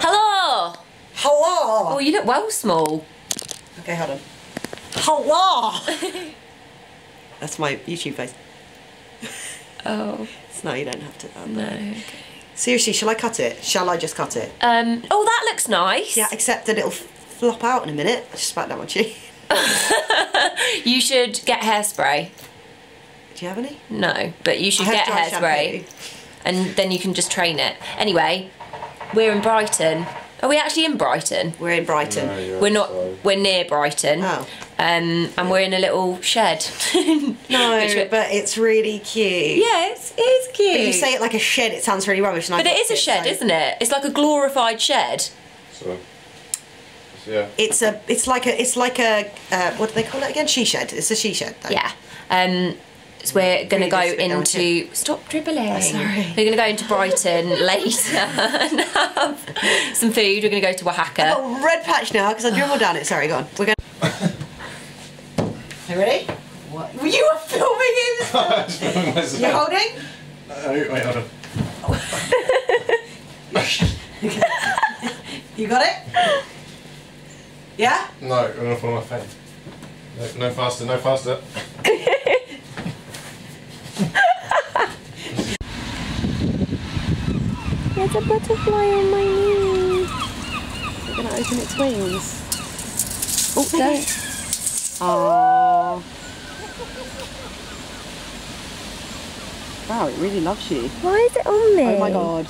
Hello! Hello! Oh, you look well small. Okay, hold on. Hello! That's my YouTube face. Oh. No, you don't have to. No. Okay. Seriously, shall I cut it? Shall I just cut it? Oh, that looks nice. Yeah, except that it'll flop out in a minute. I just spat that on you. You should get hairspray. Do you have any? No, but you should get hairspray. And then you can just train it. Anyway, we're in Brighton. Are we actually in Brighton? We're in Brighton. No, we're not. Sorry. We're near Brighton. Oh. And we're in a little shed. No, but it's really cute. Yeah, it's cute. But you say it like a shed, it sounds really rubbish. But it is a shed, isn't it? It's like a glorified shed. So, yeah. It's like a what do they call it again? She shed. It's a she shed. Though. Yeah. So we're gonna go into. Stop dribbling. Oh, sorry. We're gonna go into Brighton later and have some food. We're gonna go to Oaxaca. I've got a red patch now because I dribbled down it. Sorry, go on. We're gonna. You ready? What? You were filming it! I was filming myself. You're holding? Wait, hold on. Oh. You got it? Yeah? No, I'm going to fall on my face. No, no faster, no faster. There's a butterfly in my knee. Is it going to open its wings? Oh, don't. Oh! Wow, it really loves you. Why is it on me? Oh my god.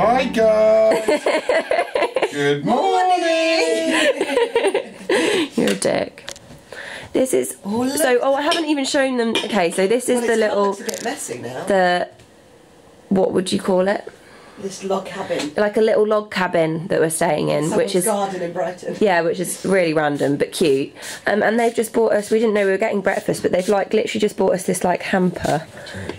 Hi guys! Good morning! You're a dick. This is oh I haven't even shown them. Okay, so this is the little. It's a bit messy now. The what would you call it? This log cabin. Like a little log cabin that we're staying in, which is garden in Brighton. Yeah, which is really random but cute. And they've just bought us. We didn't know we were getting breakfast, but they've like literally just bought us this like hamper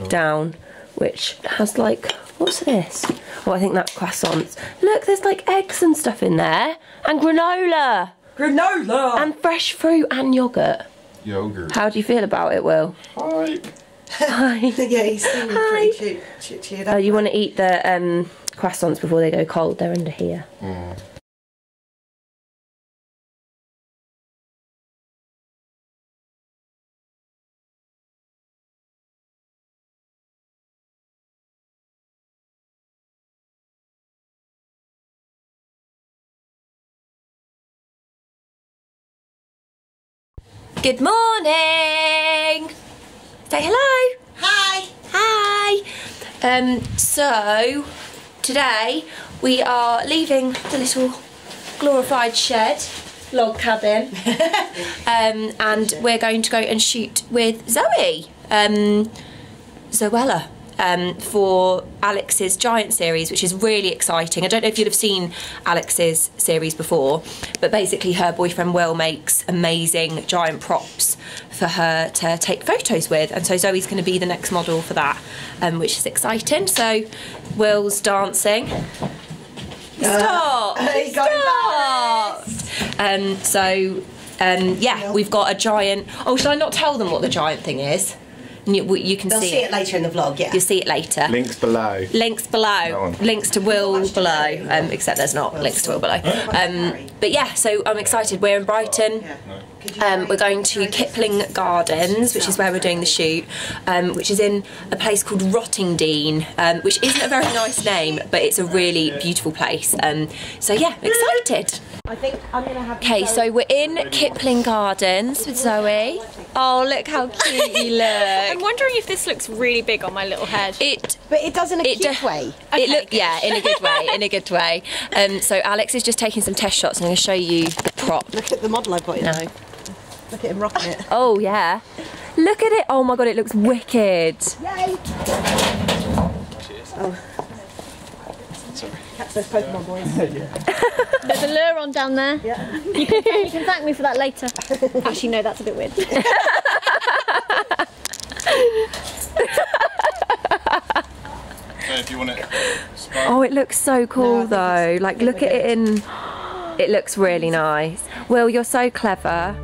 down, which has like. What's this? Oh, I think that's croissants. Look, there's like eggs and stuff in there. And granola. Granola! And fresh fruit and yogurt. Yogurt. How do you feel about it, Will? Hi. Hi. Yeah, he's seeming pretty cheered up. Oh, you want to eat the croissants before they go cold. They're under here. Mm. Good morning! Say hello! Hi! Hi! So, today we are leaving the little glorified shed, log cabin, and we're going to go and shoot with Zoe, Zoella. For Alex's Giant Series, which is really exciting. I don't know if you'd have seen Alex's series before, but basically her boyfriend Will makes amazing giant props for her to take photos with, and so Zoe's going to be the next model for that, which is exciting. So Will's dancing. Stop! He got embarrassed. Yeah, we've got a giant... Oh, should I not tell them what the giant thing is? You can They'll see it later in the vlog, yeah. You'll see it later. Links below. Links below. Links to Will below. Except there's not links to Will below. But yeah, so I'm excited. We're in Brighton. We're going to Kipling Gardens, which is where we're doing the shoot, which is in a place called Rottingdean, which isn't a very nice name, but it's a really beautiful place. So yeah, excited. I think I'm gonna have. Okay, so we're in Kipling Gardens with Zoe. Oh, look how cute you look. I'm wondering if this looks really big on my little head. But it does in a cute way. It look, yeah, in a good way, in a good way. So Alex is just taking some test shots, and I'm gonna show you the prop. Look at the model I've got in. No. Look at him rocking it. Oh yeah. Look at it. Oh my god, it looks wicked. Yay! Cheers. Oh. Sorry. Catch those Pokemon boys. Yeah. There's a lure on down there. Yeah. You can thank me for that later. Actually, no, that's a bit weird. So if you want it, oh, it looks so cool though. Like, look at it in. It looks really nice. Will, you're so clever.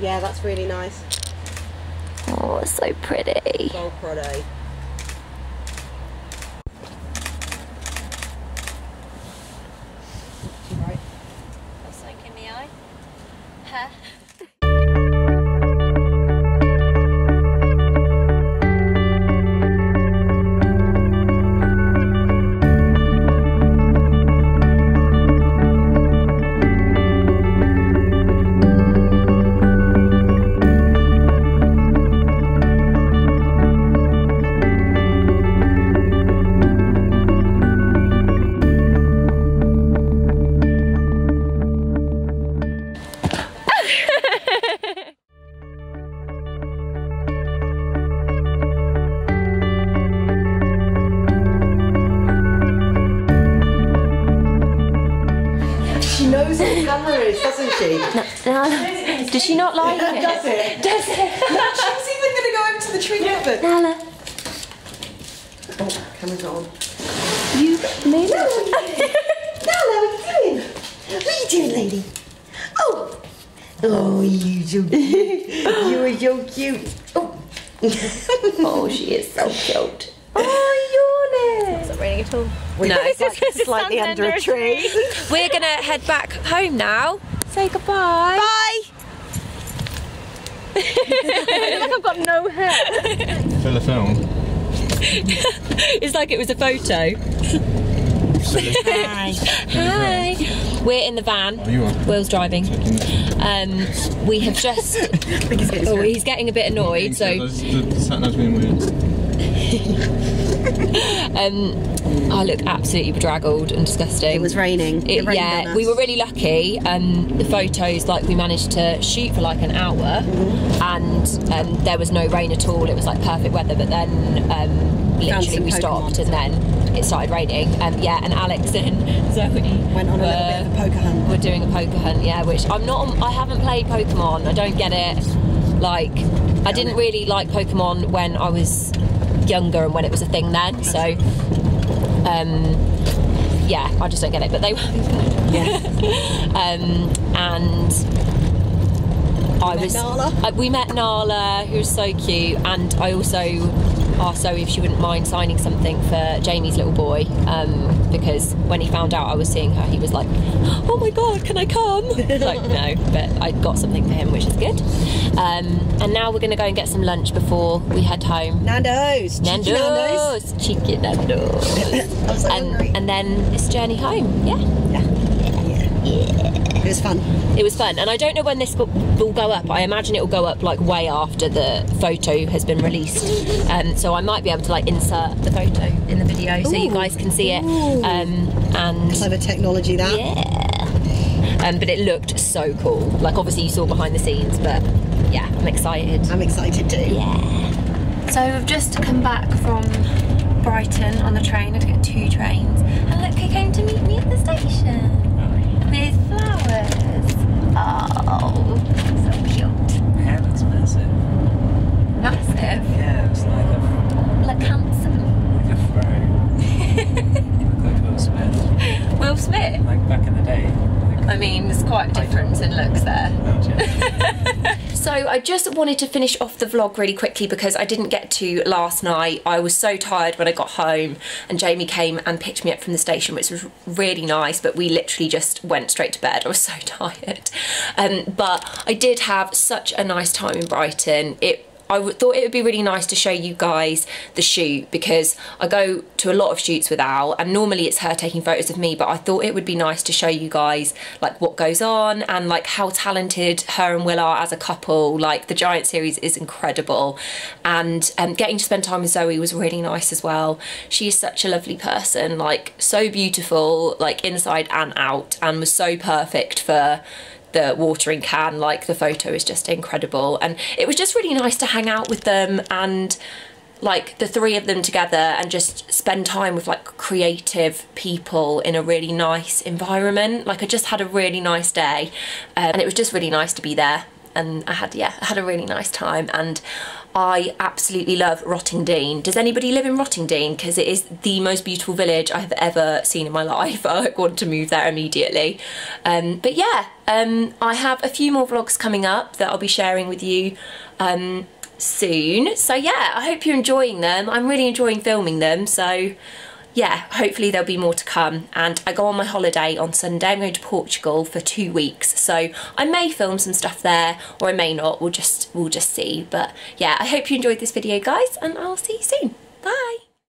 Yeah, that's really nice. Oh, it's so pretty. Gold Prado. Right. That's like in the eye. Huh? No. Does she not like it? Does it? Does it? No, she's even going to go over to the tree cupboard. Nala. Oh, camera's on. You made it. Nala, what are you doing? What are you doing, lady? Oh. Oh, you so cute. You are so cute. Oh. Oh, she is so cute. Oh, you're not raining at all. No, it's like slightly under a tree. We're going to head back home now. Say goodbye. Bye. I feel like I've got no hair. Fill a film. It's like it was a photo. Hi. Hi. We're in the van. Oh, you are. Will's driving. We have just. I think he's getting he's getting a bit annoyed. So. The sat nav's being weird. I look absolutely bedraggled and disgusting. It was raining. Yeah, we were really lucky. The photos, like, we managed to shoot for like an hour, and there was no rain at all. It was like perfect weather. But then, literally, we stopped, and then it started raining. Yeah, and Alex and Zoe went on a little bit of a poker hunt. We're doing a poker hunt, yeah. Which I'm not. I haven't played Pokemon. I don't get it. Like, I didn't really like Pokemon when I was younger and when it was a thing then. So. Yeah, I just don't get it, but they were. Yeah. We met Nala, who was so cute, and I also asked Zoe if she wouldn't mind signing something for Jamie's little boy, because when he found out I was seeing her, he was like, "Oh my god, can I come?" Like, no, but I got something for him, which is good. And now we're going to go and get some lunch before we head home. Nando's. Nando's. Cheeky Nando's. I'm so hungry. And then this journey home. Yeah. Yeah. It was fun. It was fun, and I don't know when this will go up. I imagine it will go up like way after the photo has been released, so I might be able to like insert the photo in the video so you guys can see it. And clever technology, that. Yeah. but it looked so cool. Like, obviously you saw behind the scenes, but yeah, I'm excited. I'm excited too. Yeah. So we've just come back from Brighton on the train. I had to get 2 trains. And look who came to meet me at the station. With flowers. Oh, so cute. Hair looks massive. Massive? Yeah, it's like a... Look handsome. Like a fro. Look like Will Smith. Will Smith? Like back in the day. Like, I mean, there's quite a difference in looks there. Oh, yeah. So I just wanted to finish off the vlog really quickly because I didn't get to last night. I was so tired when I got home, and Jamie came and picked me up from the station, which was really nice, but we literally just went straight to bed. I was so tired. But I did have such a nice time in Brighton. I thought it would be really nice to show you guys the shoot, because I go to a lot of shoots with Al, and normally it's her taking photos of me, but I thought it would be nice to show you guys like what goes on and like how talented her and Will are as a couple. Like, the Giant series is incredible, and getting to spend time with Zoe was really nice as well. She is such a lovely person, like so beautiful, like inside and out, and was so perfect for the watering can. Like, the photo is just incredible, and it was just really nice to hang out with them and like the 3 of them together and just spend time with like creative people in a really nice environment. Like, I just had a really nice day, and it was just really nice to be there, and I had a really nice time. And I absolutely love Rottingdean. Does anybody live in Rottingdean? Because it is the most beautiful village I have ever seen in my life. I want to move there immediately. But yeah, I have a few more vlogs coming up that I'll be sharing with you soon. So yeah, I hope you're enjoying them. I'm really enjoying filming them. So yeah, hopefully there'll be more to come. And I go on my holiday on Sunday. I'm going to Portugal for 2 weeks, so I may film some stuff there, or I may not. We'll just see. But yeah, I hope you enjoyed this video, guys, and I'll see you soon. Bye.